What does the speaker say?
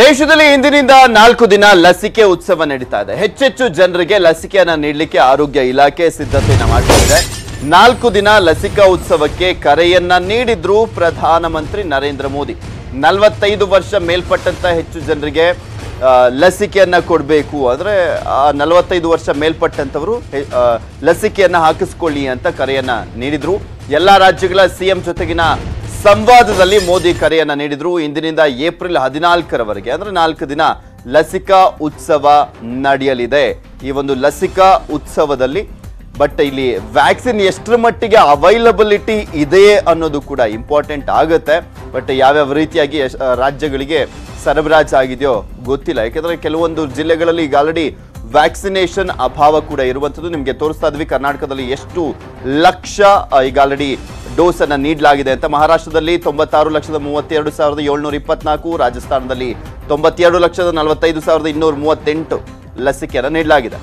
ದೇಶದಲ್ಲಿ ಇಂದಿನಿಂದ 4 ದಿನ ಲಸಿಕೆ ಉತ್ಸವ ನಡೆಯುತ್ತಾ ಇದೆ। ಹೆಚ್ಚೆಚ್ಚು ಜನರಿಗೆ ಲಸಿಕೆಯನ್ನು ನೀಡಲಿಕ್ಕೆ ಆರೋಗ್ಯ ಇಲಾಖೆ ಸಿದ್ಧತೆಯನ್ನು ಮಾಡುತ್ತಿದೆ। 4 ದಿನ ಲಸಿಕಾ ಉತ್ಸವಕ್ಕೆ ಕರೆಯನ್ನ ನೀಡಿದ್ರು ಪ್ರಧಾನಮಂತ್ರಿ ನರೇಂದ್ರ ಮೋದಿ। 45 ವರ್ಷ ಮೇಲ್ಪಟ್ಟಂತ ಹೆಚ್ಚು ಜನರಿಗೆ ಲಸಿಕೆಯನ್ನು ಕೊಡಬೇಕು, ಆದರೆ 45 ವರ್ಷ ಮೇಲ್ಪಟ್ಟಂತವರು ಲಸಿಕೆಯನ್ನು ಹಾಕಿಸಿಕೊಳ್ಳಿ ಅಂತ ಕರೆಯನ್ನ ನೀಡಿದ್ರು। ಎಲ್ಲಾ ರಾಜ್ಯಗಳ ಸಿಎಂ ಜೊತೆಗಿನ ಸಂವಾದದಲ್ಲಿ ಮೋದಿ ಕರೆಯನ್ನ ನೀಡಿದ್ರು। ಇಂದಿನಿಂದ ಏಪ್ರಿಲ್ 14 ರವರೆಗೆ ಅಂದ್ರೆ 4 ದಿನ ಲಸಿಕಾ ಉತ್ಸವ ನಡೆಯಲಿದೆ। ಈ ಒಂದು ಲಸಿಕಾ ಉತ್ಸವದಲ್ಲಿ ಬಟ್ ಇಲ್ಲಿ ವ್ಯಾಕ್ಸಿನ್ ಎಷ್ಟರ ಮಟ್ಟಿಗೆ ಅವೈಲಬಿಲಿಟಿ ಇದೆ ಅನ್ನೋದು ಕೂಡ ಇಂಪಾರ್ಟೆಂಟ್ ಆಗುತ್ತೆ। ಬಟ್ ಯಾವ್ಯಾವ ರೀತಿಯಾಗಿ ರಾಜ್ಯಗಳಿಗೆ ಸರಬರಾಜು ಆಗಿದೆಯೋ ಗೊತ್ತಿಲ್ಲ, ಯಾಕೆಂದರೆ ಕೆಲವೊಂದು ಜಿಲ್ಲೆಗಳಲ್ಲಿ ಈಗ ಆಲ್ರೆಡಿ ವ್ಯಾಕ್ಸಿನೇಷನ್ ಅಭಾವ ಕೂಡ ಇರುವಂಥದ್ದು ನಿಮಗೆ ತೋರಿಸ್ತಾ ಇದ್ವಿ। ಕರ್ನಾಟಕದಲ್ಲಿ ಎಷ್ಟು ಲಕ್ಷ ಈಗ ಆಲ್ರೆಡಿ ಡೋಸನ್ನು ನೀಡಲಾಗಿದೆ ಅಂತ, ಮಹಾರಾಷ್ಟ್ರದಲ್ಲಿ 96,32,724, ರಾಜಸ್ಥಾನದಲ್ಲಿ 92,45,238 ಲಸಿಕೆಯನ್ನು ನೀಡಲಾಗಿದೆ।